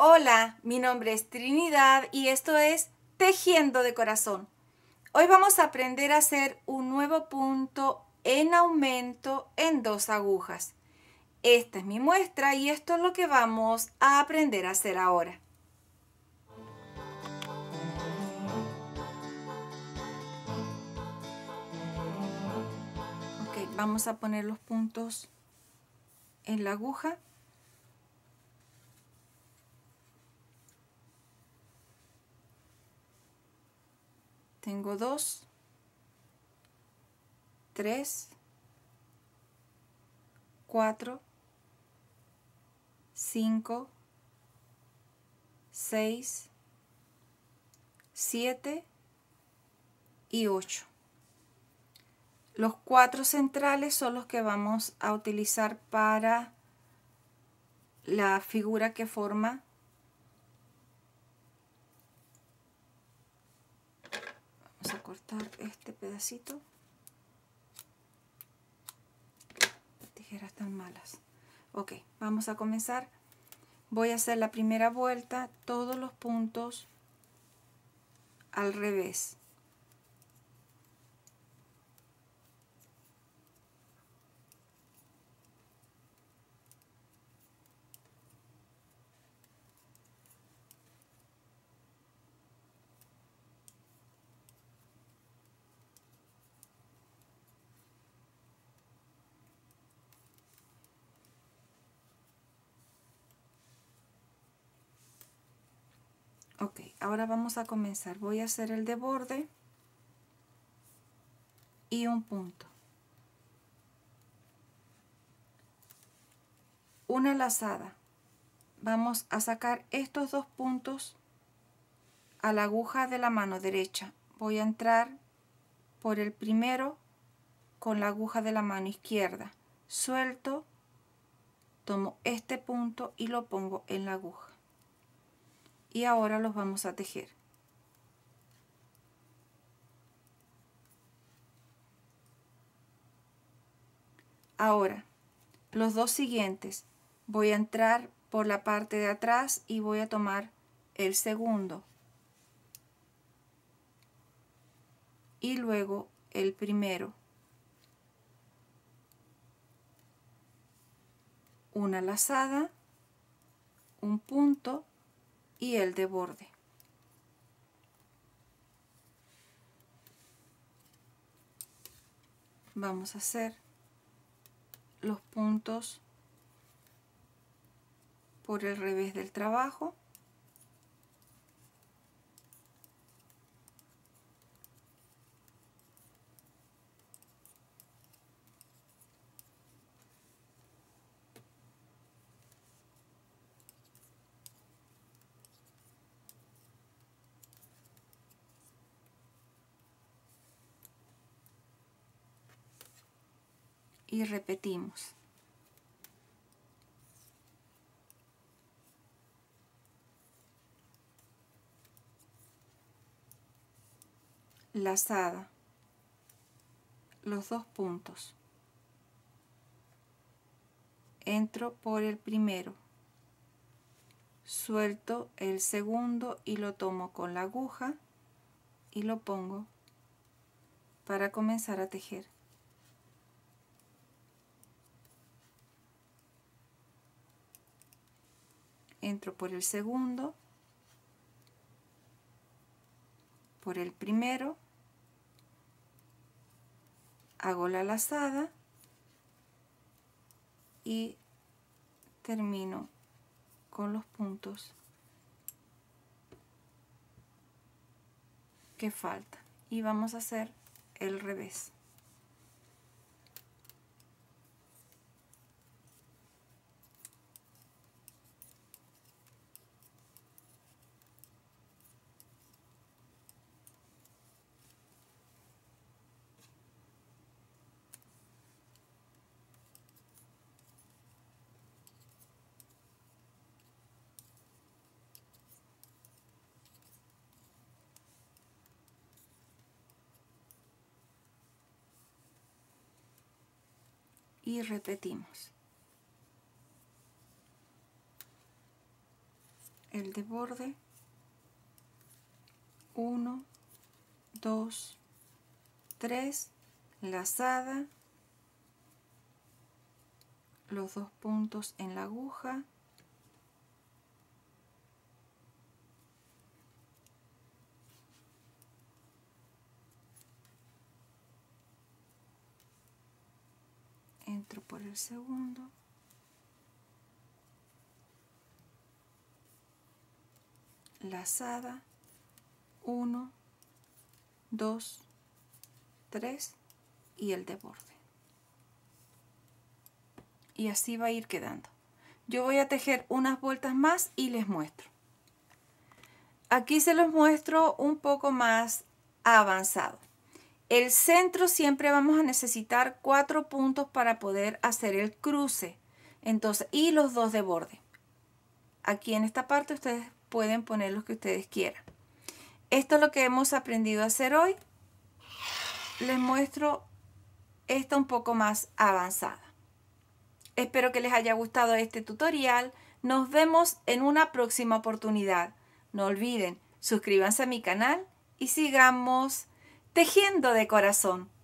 Hola, mi nombre es Trinidad y esto es Tejiendo de Corazón. Hoy vamos a aprender a hacer un nuevo punto en aumento en dos agujas. Esta es mi muestra y esto es lo que vamos a aprender a hacer ahora. Ok, vamos a poner los puntos en la aguja. Tengo 2, 3, 4, 5, 6, 7 y 8. Los 4 centrales son los que vamos a utilizar para la figura que forma a cortar este pedacito. Tijeras tan malas. Ok, vamos a comenzar. Voy a hacer la primera vuelta, todos los puntos al revés. Ok, ahora vamos a comenzar. Voy a hacer el de borde y un punto. Una lazada. Vamos a sacar estos dos puntos a la aguja de la mano derecha. Voy a entrar por el primero con la aguja de la mano izquierda. Suelto, tomo este punto y lo pongo en la aguja. Y ahora los vamos a tejer. Ahora, los dos siguientes, voy a entrar por la parte de atrás y voy a tomar el segundo. Y luego el primero. Una lazada, un punto y el de borde. Vamos a hacer los puntos por el revés del trabajo. Y repetimos. Lazada. Los dos puntos. Entro por el primero. Suelto el segundo y lo tomo con la aguja y lo pongo para comenzar a tejer. Entro por el segundo, por el primero, hago la lazada y termino con los puntos que faltan. Y vamos a hacer el revés. Y repetimos. el de borde, 1, 2, 3, lazada, los dos puntos en la aguja, entro por el segundo, lazada, 1, 2, 3 y el de borde. Y así va a ir quedando. Yo voy a tejer unas vueltas más y les muestro. Aquí se los muestro un poco más avanzado. El centro siempre vamos a necesitar 4 puntos para poder hacer el cruce. Entonces, y los dos de borde. Aquí en esta parte ustedes pueden poner los que ustedes quieran. Esto es lo que hemos aprendido a hacer hoy. Les muestro esta un poco más avanzada. Espero que les haya gustado este tutorial. Nos vemos en una próxima oportunidad. No olviden, suscríbanse a mi canal y sigamos tejiendo de corazón.